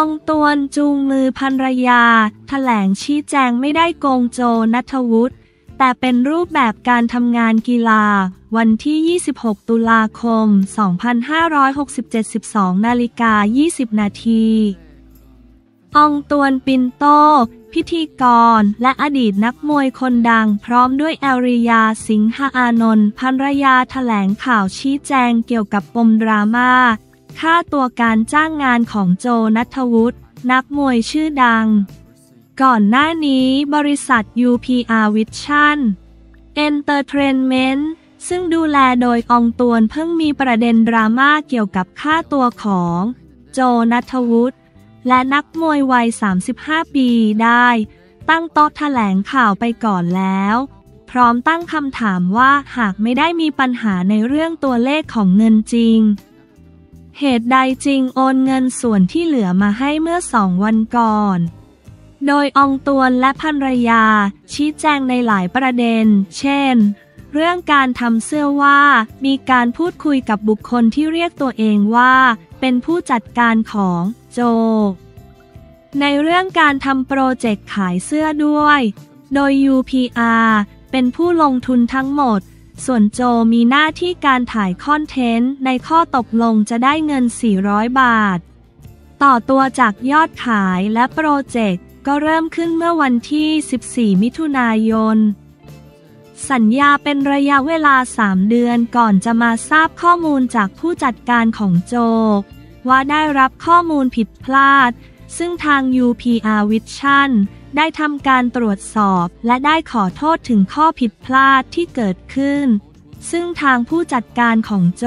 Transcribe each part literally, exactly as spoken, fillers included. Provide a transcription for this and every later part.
องตวนจูงมือภรรยาแถลงชี้แจงไม่ได้โกงโจณัฐวุฒิแต่เป็นรูปแบบการทำงานกีฬาวันที่ยี่สิบหกตุลาคมสองพันห้าร้อยหกสิบเจ็ด สิบสองนาฬิกายี่สิบนาทีอองตวนปินโตพิธีกรและอดีตนักมวยคนดังพร้อมด้วยแอริยาสิงหอานนท์ภรรยาแถลงข่าวชี้แจงเกี่ยวกับปมดราม่าค่าตัวการจ้างงานของโจณัฐวุฒินักมวยชื่อดังก่อนหน้านี้บริษัท ยู พี อาร์ Vision Entertainment ซึ่งดูแลโดยอองตวนเพิ่งมีประเด็นดราม่าเกี่ยวกับค่าตัวของโจณัฐวุฒิและนักมวยวัยสามสิบห้าปีได้ตั้งโต๊ะแถลงข่าวไปก่อนแล้วพร้อมตั้งคำถามว่าหากไม่ได้มีปัญหาในเรื่องตัวเลขของเงินจริงเหตุใดจริงโอนเงินส่วนที่เหลือมาให้เมื่อสองวันก่อนโดยอองตวนและภรรยาชี้แจงในหลายประเด็นเช่นเรื่องการทำเสื้อว่ามีการพูดคุยกับบุคคลที่เรียกตัวเองว่าเป็นผู้จัดการของโจในเรื่องการทำโปรเจกต์ขายเสื้อด้วยโดย ยู พี อาร์ เป็นผู้ลงทุนทั้งหมดส่วนโจมีหน้าที่การถ่ายคอนเทนต์ในข้อตกลงจะได้เงินสี่ร้อยบาทต่อตัวจากยอดขายและโปรเจกต์ก็เริ่มขึ้นเมื่อวันที่สิบสี่มิถุนายนสัญญาเป็นระยะเวลาสามเดือนก่อนจะมาทราบข้อมูลจากผู้จัดการของโจว่าได้รับข้อมูลผิดพลาดซึ่งทาง ยู พี อาร์ Vision ได้ทำการตรวจสอบและได้ขอโทษถึงข้อผิดพลาดที่เกิดขึ้นซึ่งทางผู้จัดการของโจ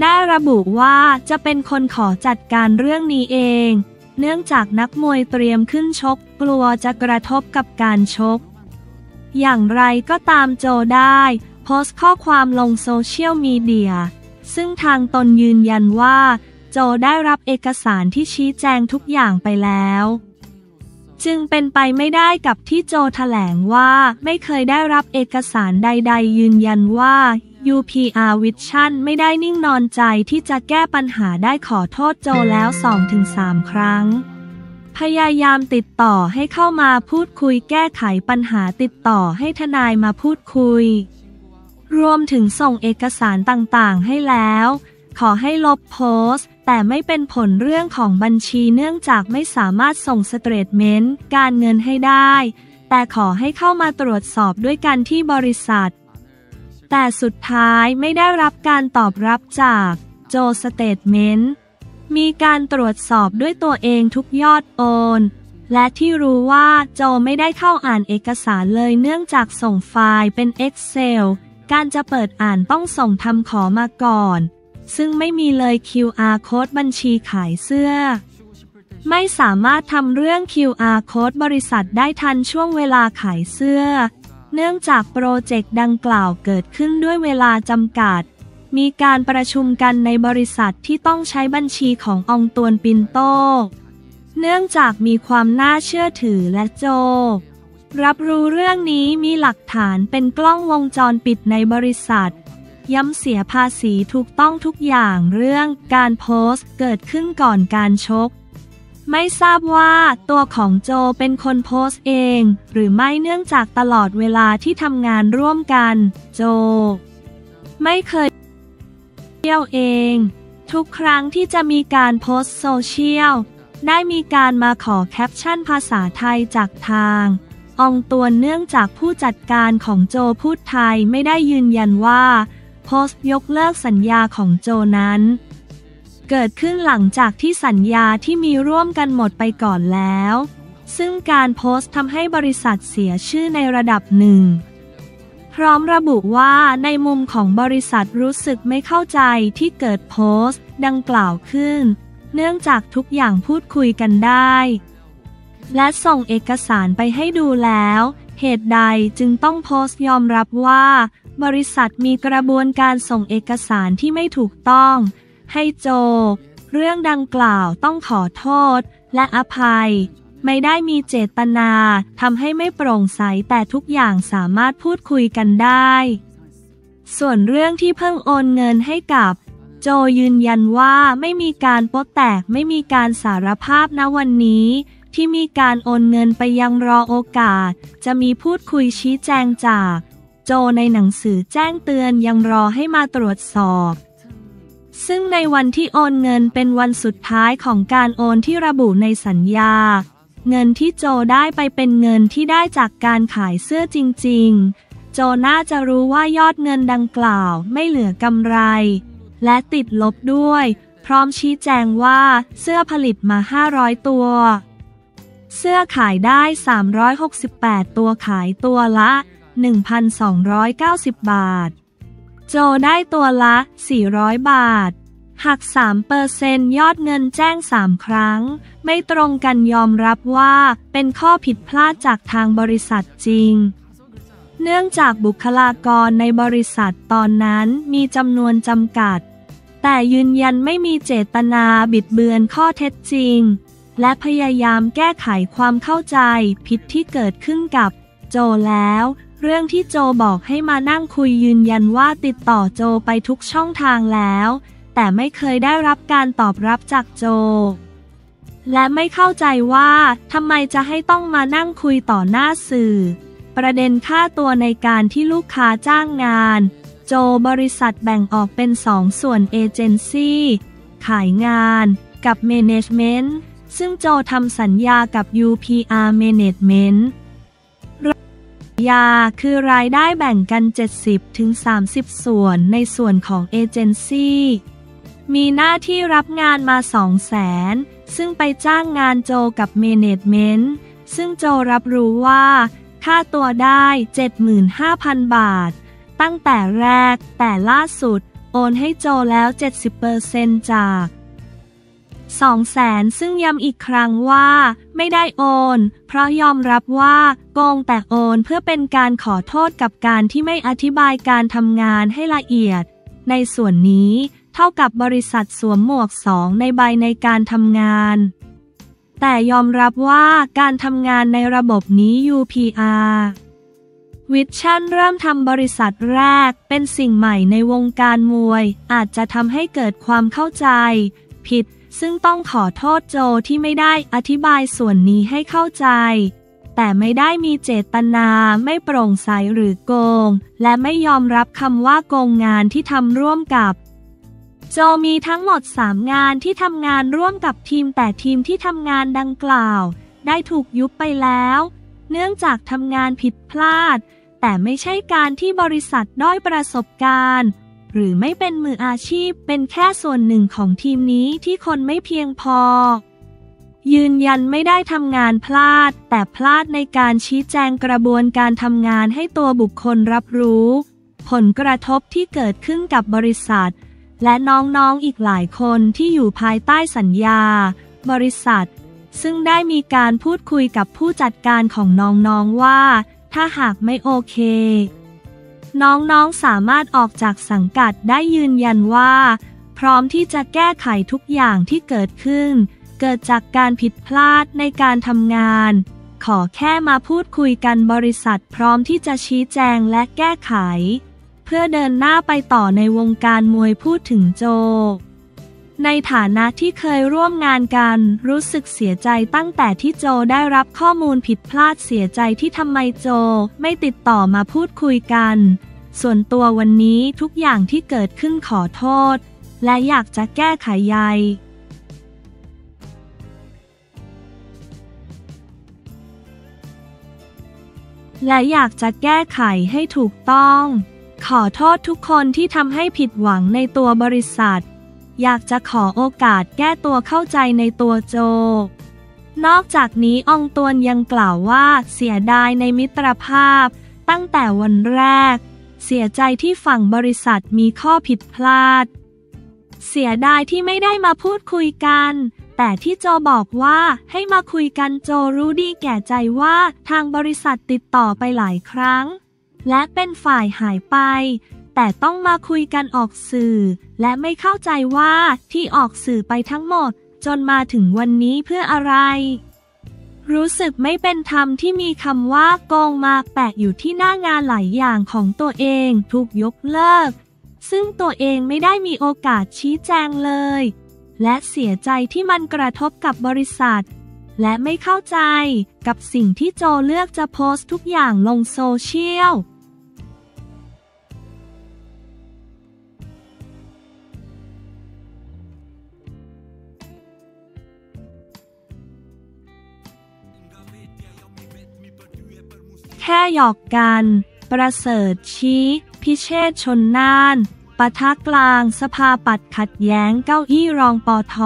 ได้ระบุว่าจะเป็นคนขอจัดการเรื่องนี้เองเนื่องจากนักมวยเตรียมขึ้นชกกลัวจะกระทบกับการชกอย่างไรก็ตามโจได้โพสต์ข้อความลงโซเชียลมีเดียซึ่งทางตนยืนยันว่าโจได้รับเอกสารที่ชี้แจงทุกอย่างไปแล้วจึงเป็นไปไม่ได้กับที่โจแถลงว่าไม่เคยได้รับเอกสารใดๆยืนยันว่า ยู พี อาร์ Vision ไม่ได้นิ่งนอนใจที่จะแก้ปัญหาได้ขอโทษโจแล้ว สองถึงสาม ครั้งพยายามติดต่อให้เข้ามาพูดคุยแก้ไขปัญหาติดต่อให้ทนายมาพูดคุยรวมถึงส่งเอกสารต่างๆให้แล้วขอให้ลบโพสต์แต่ไม่เป็นผลเรื่องของบัญชีเนื่องจากไม่สามารถส่งสเตทเมนต์การเงินให้ได้แต่ขอให้เข้ามาตรวจสอบด้วยกันที่บริษัทแต่สุดท้ายไม่ได้รับการตอบรับจากโจสเตทเมนต์มีการตรวจสอบด้วยตัวเองทุกยอดโอนและที่รู้ว่าโจไม่ได้เข้าอ่านเอกสารเลยเนื่องจากส่งไฟล์เป็น Excel การจะเปิดอ่านต้องส่งทำขอมาก่อนซึ่งไม่มีเลย คิว อาร์ Code บัญชีขายเสื้อไม่สามารถทำเรื่อง คิว อาร์ Code บริษัทได้ทันช่วงเวลาขายเสื้อเนื่องจากโปรเจกต์ดังกล่าวเกิดขึ้นด้วยเวลาจำกัดมีการประชุมกันในบริษัทที่ต้องใช้บัญชีของอองตวนปินโตเนื่องจากมีความน่าเชื่อถือและโจรับรู้เรื่องนี้มีหลักฐานเป็นกล้องวงจรปิดในบริษัทย้ำเสียภาษีถูกต้องทุกอย่างเรื่องการโพสต์เกิดขึ้นก่อนการชกไม่ทราบว่าตัวของโจเป็นคนโพสต์เองหรือไม่เนื่องจากตลอดเวลาที่ทำงานร่วมกันโจไม่เคยเที่ยวเองทุกครั้งที่จะมีการโพสต์โซเชียลได้มีการมาขอแคปชั่นภาษาไทยจากทางอองตวนเนื่องจากผู้จัดการของโจพูดไทยไม่ได้ยืนยันว่าโพสต์ยกเลิกสัญญาของโจนั้นเกิดขึ้นหลังจากที่สัญญาที่มีร่วมกันหมดไปก่อนแล้วซึ่งการโพสต์ทำให้บริษัทเสียชื่อในระดับหนึ่งพร้อมระบุว่าในมุมของบริษัทรู้สึกไม่เข้าใจที่เกิดโพสต์ดังกล่าวขึ้นเนื่องจากทุกอย่างพูดคุยกันได้และส่งเอกสารไปให้ดูแล้วเหตุใดจึงต้องโพสต์ยอมรับว่าบริษัทมีกระบวนการส่งเอกสารที่ไม่ถูกต้องให้โจเรื่องดังกล่าวต้องขอโทษและอภัยไม่ได้มีเจตนาทำให้ไม่โปร่งใสแต่ทุกอย่างสามารถพูดคุยกันได้ส่วนเรื่องที่เพิ่งโอนเงินให้กับ โจยืนยันว่าไม่มีการโป๊ะแตกไม่มีการสารภาพณวันนี้ที่มีการโอนเงินไปยังรอโอกาสจะมีพูดคุยชี้แจงจากโจในหนังสือแจ้งเตือนยังรอให้มาตรวจสอบซึ่งในวันที่โอนเงินเป็นวันสุดท้ายของการโอนที่ระบุในสัญญาเงินที่โจได้ไปเป็นเงินที่ได้จากการขายเสื้อจริงๆโจน่าจะรู้ว่ายอดเงินดังกล่าวไม่เหลือกำไรและติดลบด้วยพร้อมชี้แจงว่าเสื้อผลิตมาห้าร้อยตัวเสื้อขายได้สามร้อยหกสิบแปดตัวขายตัวละ หนึ่งพันสองร้อยเก้าสิบ บาทโจได้ตัวละสี่ร้อยบาทหัก สามเปอร์เซ็นต์ ยอดเงินแจ้งสามครั้งไม่ตรงกันยอมรับว่าเป็นข้อผิดพลาดจากทางบริษัทจริงเนื่องจากบุคลากรในบริษัทตอนนั้นมีจำนวนจำกัดแต่ยืนยันไม่มีเจตนาบิดเบือนข้อเท็จจริงและพยายามแก้ไขความเข้าใจผิดที่เกิดขึ้นกับโจแล้วเรื่องที่โจบอกให้มานั่งคุยยืนยันว่าติดต่อโจไปทุกช่องทางแล้วแต่ไม่เคยได้รับการตอบรับจากโจและไม่เข้าใจว่าทำไมจะให้ต้องมานั่งคุยต่อหน้าสื่อประเด็นค่าตัวในการที่ลูกค้าจ้างงานโจบริษัทแบ่งออกเป็นสองส่วนเอเจนซี่ขายงานกับเมเนจเมนต์ซึ่งโจทำสัญญากับ ยู พี อาร์ Management สัญญาคือรายได้แบ่งกัน เจ็ดสิบถึงสามสิบ ส่วนในส่วนของเอเจนซี่มีหน้าที่รับงานมา สองแสน ซึ่งไปจ้างงานโจกับ Management ซึ่งโจรับรู้ว่าค่าตัวได้ เจ็ดหมื่นห้าพัน บาทตั้งแต่แรกแต่ล่าสุดโอนให้โจแล้ว เจ็ดสิบเปอร์เซ็นต์ จากสองแสนซึ่งย้ำอีกครั้งว่าไม่ได้โอนเพราะยอมรับว่าโกงแต่โอนเพื่อเป็นการขอโทษกับการที่ไม่อธิบายการทำงานให้ละเอียดในส่วนนี้เท่ากับบริษัทสวมหมวกสองในใบในการทำงานแต่ยอมรับว่าการทำงานในระบบนี้ ยู พี อาร์ Vision เริ่มทำบริษัทแรกเป็นสิ่งใหม่ในวงการมวยอาจจะทำให้เกิดความเข้าใจผิดซึ่งต้องขอโทษโจที่ไม่ได้อธิบายส่วนนี้ให้เข้าใจแต่ไม่ได้มีเจตนาไม่โปร่งใสหรือโกงและไม่ยอมรับคำว่าโกงงานที่ทำร่วมกับโจมีทั้งหมดสามงานที่ทำงานร่วมกับทีมแต่ทีมที่ทำงานดังกล่าวได้ถูกยุบไปแล้วเนื่องจากทำงานผิดพลาดแต่ไม่ใช่การที่บริษัทด้อยประสบการณ์หรือไม่เป็นมืออาชีพเป็นแค่ส่วนหนึ่งของทีมนี้ที่คนไม่เพียงพอยืนยันไม่ได้ทำงานพลาดแต่พลาดในการชี้แจงกระบวนการทำงานให้ตัวบุคคลรับรู้ผลกระทบที่เกิดขึ้นกับบริษัทและน้องๆอีกหลายคนที่อยู่ภายใต้สัญญาบริษัทซึ่งได้มีการพูดคุยกับผู้จัดการของน้องๆว่าถ้าหากไม่โอเคน้องๆสามารถออกจากสังกัดได้ยืนยันว่าพร้อมที่จะแก้ไขทุกอย่างที่เกิดขึ้นเกิดจากการผิดพลาดในการทำงานขอแค่มาพูดคุยกันบริษัทพร้อมที่จะชี้แจงและแก้ไขเพื่อเดินหน้าไปต่อในวงการมวยพูดถึงโจในฐานะที่เคยร่วมงานกันรู้สึกเสียใจตั้งแต่ที่โจได้รับข้อมูลผิดพลาดเสียใจที่ทำไมโจไม่ติดต่อมาพูดคุยกันส่วนตัววันนี้ทุกอย่างที่เกิดขึ้นขอโทษและอยากจะแก้ไขใยและอยากจะแก้ไขให้ถูกต้องขอโทษทุกคนที่ทำให้ผิดหวังในตัวบริษัทอยากจะขอโอกาสแก้ตัวเข้าใจในตัวโจนอกจากนี้อองตวนยังกล่าวว่าเสียดายในมิตรภาพตั้งแต่วันแรกเสียใจที่ฝั่งบริษัทมีข้อผิดพลาดเสียดายที่ไม่ได้มาพูดคุยกันแต่ที่โจบอกว่าให้มาคุยกันโจรู้ดีแก่ใจว่าทางบริษัทติดต่อไปหลายครั้งและเป็นฝ่ายหายไปแต่ต้องมาคุยกันออกสื่อและไม่เข้าใจว่าที่ออกสื่อไปทั้งหมดจนมาถึงวันนี้เพื่ออะไรรู้สึกไม่เป็นธรรมที่มีคำว่าโกงมาแปะอยู่ที่หน้างานหลายอย่างของตัวเองถูกยกเลิก ซึ่งตัวเองไม่ได้มีโอกาสชี้แจงเลยและเสียใจที่มันกระทบกับบริษัทและไม่เข้าใจกับสิ่งที่โจเลือกจะโพสต์ทุกอย่างลงโซเชียลแค่หยอกกันประเสริฐชี้พิเชษชนน่านปะทะกลางสภาปัดขัดแย้งเก้าอี้รองปท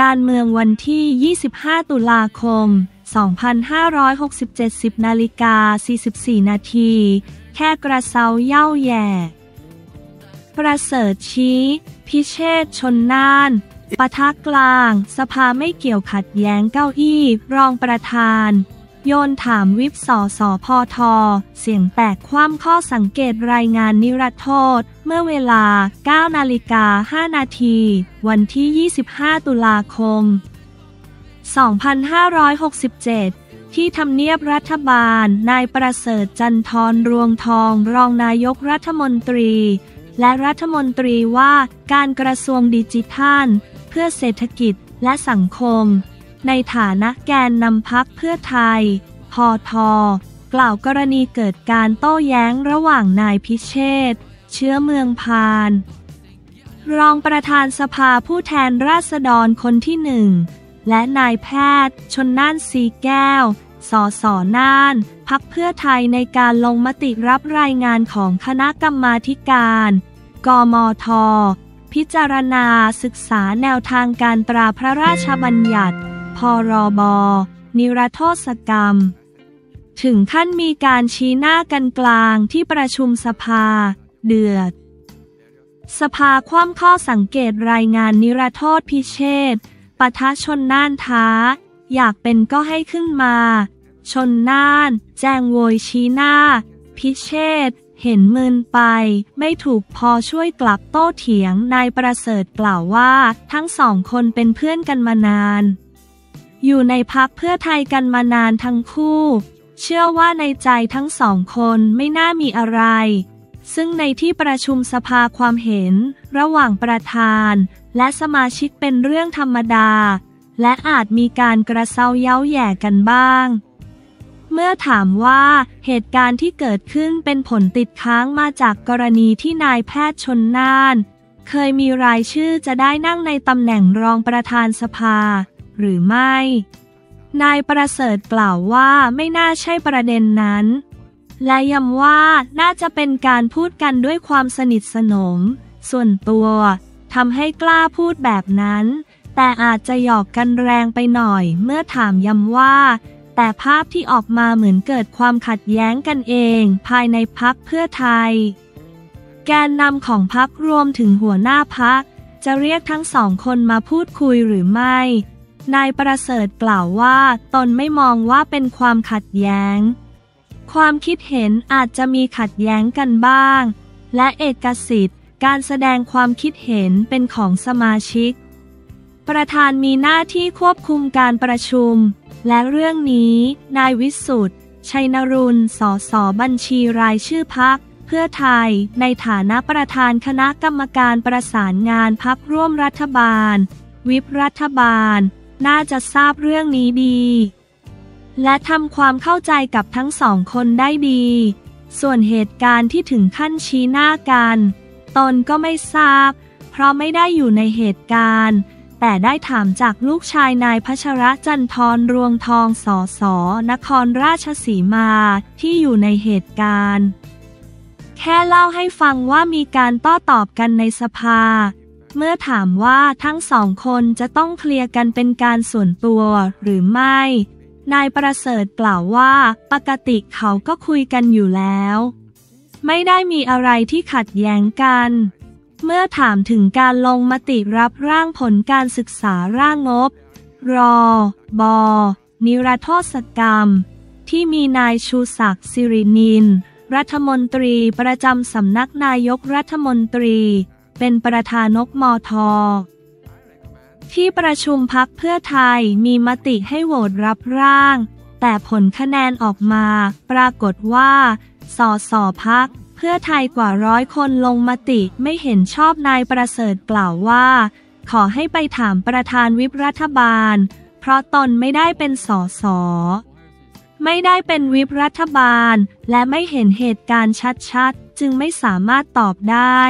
การเมืองวันที่ยี่สิบห้าตุลาคมสองพันห้าร้อยหกสิบเจ็ด สิบนาฬิกาสี่สิบสี่นาทีแค่กระเซาเย้าแย่ประเสริฐชี้พิเชษชนน่านปะทะกลางสภาไม่เกี่ยวขัดแย้งเก้าอี้รองประธานโยนถามวิปสสพทเสียงแตกคว่ำข้อสังเกตรายงานนิรโทษเมื่อเวลา เก้านาฬิกาห้านาทีวันที่ยี่สิบห้าตุลาคมสองพันห้าร้อยหกสิบเจ็ดที่ทำเนียบรัฐบาลนายประเสริฐจันทร์รวงทองรองนายกรัฐมนตรีและรัฐมนตรีว่าการกระทรวงดิจิทัลเพื่อเศรษฐกิจและสังคมในฐานะแกนนำพรรคเพื่อไทยพท.กล่าวกรณีเกิดการโต้แย้งระหว่างนายพิเชษฐ์เชื้อเมืองพานรองประธานสภาผู้แทนราษฎรคนที่หนึ่งและนายแพทย์ชนน่านสีแก้วสส.น่านพรรคเพื่อไทยในการลงมติรับรายงานของคณะกรรมาธิการกมท.พิจารณาศึกษาแนวทางการตราพระราชบัญญัติพรบ.นิรโทษกรรมถึงขั้นมีการชี้หน้ากันกลางที่ประชุมสภาเดือดสภาคว่ำข้อสังเกตรายงานนิรโทษพิเชษฐ์ปะทะชนน่านท้าอยากเป็นก็ให้ขึ้นมาชนน่านแจงโวยชี้หน้าพิเชษฐ์เห็นมึนไปไม่ถูกพอช่วยกลับโต้เถียงนายประเสริฐกล่าวว่าทั้งสองคนเป็นเพื่อนกันมานานอยู่ในพรรคเพื่อไทยกันมานานทั้งคู่เชื่อว่าในใจทั้งสองคนไม่น่ามีอะไรซึ่งในที่ประชุมสภาความเห็นระหว่างประธานและสมาชิกเป็นเรื่องธรรมดาและอาจมีการกระเซาเย้าแย่กันบ้างเมื่อถามว่าเหตุการณ์ที่เกิดขึ้นเป็นผลติดค้างมาจากกรณีที่นายแพทย์ชนน่านเคยมีรายชื่อจะได้นั่งในตำแหน่งรองประธานสภาหรือไม่นายประเสริฐกล่าวว่าไม่น่าใช่ประเด็นนั้นและย้ำว่าน่าจะเป็นการพูดกันด้วยความสนิทสนมส่วนตัวทำให้กล้าพูดแบบนั้นแต่อาจจะหยอกกันแรงไปหน่อยเมื่อถามย้ำว่าแต่ภาพที่ออกมาเหมือนเกิดความขัดแย้งกันเองภายในพรรคเพื่อไทยแกนนำของพรรครวมถึงหัวหน้าพรรคจะเรียกทั้งสองคนมาพูดคุยหรือไม่นายประเสริฐกล่าวว่าตนไม่มองว่าเป็นความขัดแย้งความคิดเห็นอาจจะมีขัดแย้งกันบ้างและเอกสิทธิ์การแสดงความคิดเห็นเป็นของสมาชิกประธานมีหน้าที่ควบคุมการประชุมและเรื่องนี้นายวิสุทธิ์ชัยนรุนสสบัญชีรายชื่อพรรคเพื่อไทยในฐานะประธานคณะกรรมการประสานงานพรรคร่วมรัฐบาลวิปรัฐบาลน่าจะทราบเรื่องนี้ดีและทำความเข้าใจกับทั้งสองคนได้ดีส่วนเหตุการณ์ที่ถึงขั้นชี้หน้ากันตนก็ไม่ทราบเพราะไม่ได้อยู่ในเหตุการณ์แต่ได้ถามจากลูกชายนายพัชรจันทร์รวงทองสส.นครราชสีมาที่อยู่ในเหตุการณ์แค่เล่าให้ฟังว่ามีการโต้ตอบกันในสภาเมื่อถามว่าทั้งสองคนจะต้องเคลียร์กันเป็นการส่วนตัวหรือไม่นายประเสริฐกล่าวว่าปกติเขาก็คุยกันอยู่แล้วไม่ได้มีอะไรที่ขัดแย้งกันเมื่อถามถึงการลงมติรับร่างผลการศึกษาร่างงบรบนิรโทษกรรมที่มีนายชูศักดิ์สิรินินรัฐมนตรีประจำสำนักนายกรัฐมนตรีเป็นประธานมท.ที่ประชุมพรรคเพื่อไทยมีมติให้โหวตรับร่างแต่ผลคะแนนออกมาปรากฏว่าสส.พรรคเ เพื่อไทยกว่าร้อยคนลงมติไม่เห็นชอบนายประเสริฐกล่าวว่าขอให้ไปถามประธานวิปรัฐบาลเพราะตนไม่ได้เป็นสสไม่ได้เป็นวิปรัฐบาลและไม่เห็นเหตุการณ์ชัดๆจึงไม่สามารถตอบได้